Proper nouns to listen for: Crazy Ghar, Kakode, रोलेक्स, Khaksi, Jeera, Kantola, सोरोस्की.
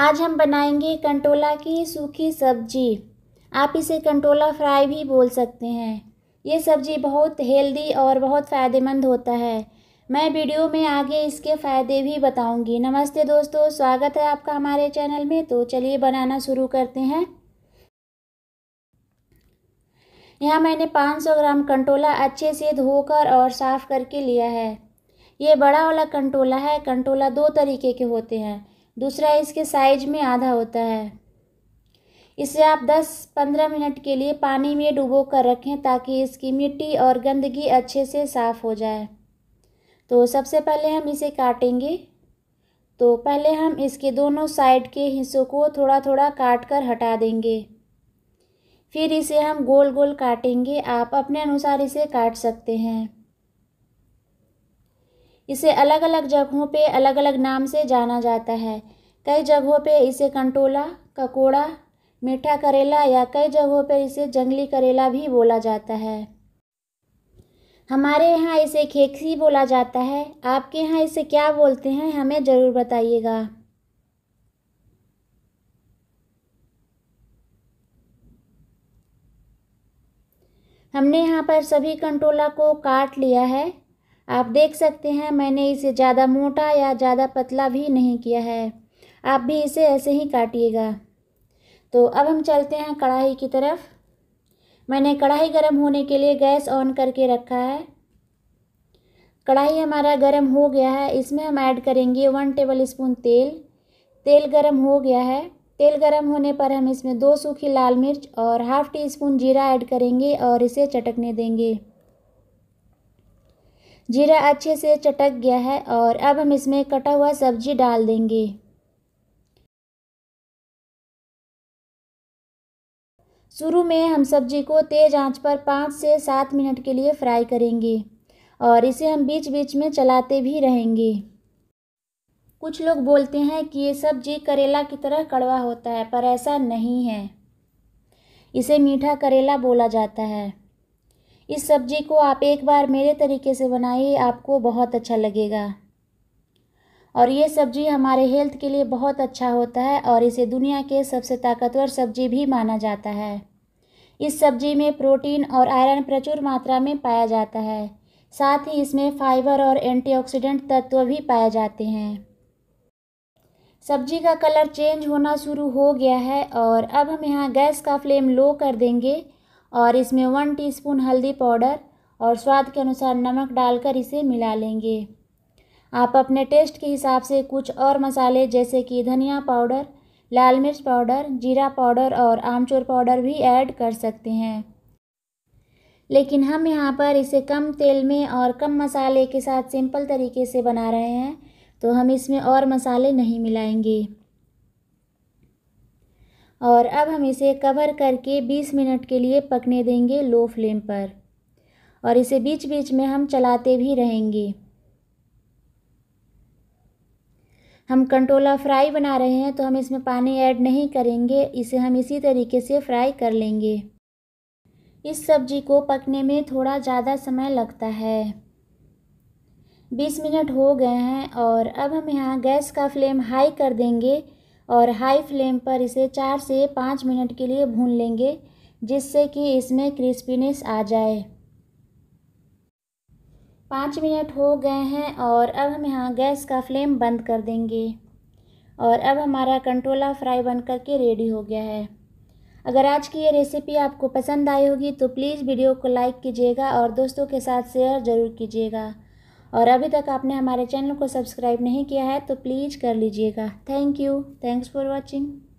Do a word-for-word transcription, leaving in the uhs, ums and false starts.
आज हम बनाएंगे कंटोला की सूखी सब्जी। आप इसे कंटोला फ्राई भी बोल सकते हैं। ये सब्ज़ी बहुत हेल्दी और बहुत फ़ायदेमंद होता है। मैं वीडियो में आगे इसके फ़ायदे भी बताऊंगी। नमस्ते दोस्तों, स्वागत है आपका हमारे चैनल में। तो चलिए बनाना शुरू करते हैं। यहाँ मैंने पाँच सौ ग्राम कंटोला अच्छे से धोकर और साफ़ करके लिया है। ये बड़ा वाला कंटोला है। कंटोला दो तरीके के होते हैं। दूसरा इसके साइज में आधा होता है। इसे आप दस पंद्रह मिनट के लिए पानी में डुबो कर रखें ताकि इसकी मिट्टी और गंदगी अच्छे से साफ़ हो जाए। तो सबसे पहले हम इसे काटेंगे। तो पहले हम इसके दोनों साइड के हिस्सों को थोड़ा थोड़ा काट कर हटा देंगे। फिर इसे हम गोल गोल काटेंगे। आप अपने अनुसार इसे काट सकते हैं। इसे अलग अलग जगहों पे अलग अलग नाम से जाना जाता है। कई जगहों पे इसे कंटोला, ककोड़ा, मीठा करेला या कई जगहों पर इसे जंगली करेला भी बोला जाता है। हमारे यहाँ इसे खेक्सी बोला जाता है। आपके यहाँ इसे क्या बोलते हैं हमें ज़रूर बताइएगा। हमने यहाँ पर सभी कंटोला को काट लिया है। आप देख सकते हैं मैंने इसे ज़्यादा मोटा या ज़्यादा पतला भी नहीं किया है। आप भी इसे ऐसे ही काटिएगा। तो अब हम चलते हैं कढ़ाई की तरफ। मैंने कढ़ाई गरम होने के लिए गैस ऑन करके रखा है। कढ़ाई हमारा गरम हो गया है। इसमें हम ऐड करेंगे वन टेबल स्पून तेल। तेल गरम हो गया है। तेल गरम होने पर हम इसमें दो सूखी लाल मिर्च और हाफ़ टी स्पून जीरा ऐड करेंगे और इसे चटकने देंगे। जीरा अच्छे से चटक गया है और अब हम इसमें कटा हुआ सब्जी डाल देंगे। शुरू में हम सब्जी को तेज़ आंच पर पाँच से सात मिनट के लिए फ्राई करेंगे और इसे हम बीच बीच में चलाते भी रहेंगे। कुछ लोग बोलते हैं कि ये सब्जी करेला की तरह कड़वा होता है, पर ऐसा नहीं है। इसे मीठा करेला बोला जाता है। इस सब्जी को आप एक बार मेरे तरीके से बनाइए, आपको बहुत अच्छा लगेगा। और ये सब्जी हमारे हेल्थ के लिए बहुत अच्छा होता है और इसे दुनिया के सबसे ताकतवर सब्जी भी माना जाता है। इस सब्जी में प्रोटीन और आयरन प्रचुर मात्रा में पाया जाता है। साथ ही इसमें फाइबर और एंटीऑक्सीडेंट तत्व भी पाए जाते हैं। सब्जी का कलर चेंज होना शुरू हो गया है और अब हम यहाँ गैस का फ्लेम लो कर देंगे और इसमें वन टीस्पून हल्दी पाउडर और स्वाद के अनुसार नमक डालकर इसे मिला लेंगे। आप अपने टेस्ट के हिसाब से कुछ और मसाले जैसे कि धनिया पाउडर, लाल मिर्च पाउडर, जीरा पाउडर और आमचूर पाउडर भी ऐड कर सकते हैं, लेकिन हम यहाँ पर इसे कम तेल में और कम मसाले के साथ सिंपल तरीके से बना रहे हैं, तो हम इसमें और मसाले नहीं मिलाएंगे। और अब हम इसे कवर करके बीस मिनट के लिए पकने देंगे लो फ्लेम पर और इसे बीच बीच में हम चलाते भी रहेंगे। हम कंटोला फ्राई बना रहे हैं तो हम इसमें पानी ऐड नहीं करेंगे। इसे हम इसी तरीके से फ्राई कर लेंगे। इस सब्जी को पकने में थोड़ा ज़्यादा समय लगता है। बीस मिनट हो गए हैं और अब हम यहाँ गैस का फ्लेम हाई कर देंगे और हाई फ्लेम पर इसे चार से पाँच मिनट के लिए भून लेंगे, जिससे कि इसमें क्रिस्पीनेस आ जाए। पाँच मिनट हो गए हैं और अब हम यहाँ गैस का फ्लेम बंद कर देंगे और अब हमारा कंटोला फ्राई बन कर के रेडी हो गया है। अगर आज की ये रेसिपी आपको पसंद आई होगी तो प्लीज़ वीडियो को लाइक कीजिएगा और दोस्तों के साथ शेयर ज़रूर कीजिएगा। और अभी तक आपने हमारे चैनल को सब्सक्राइब नहीं किया है तो प्लीज़ कर लीजिएगा। Thank you. Thanks for watching.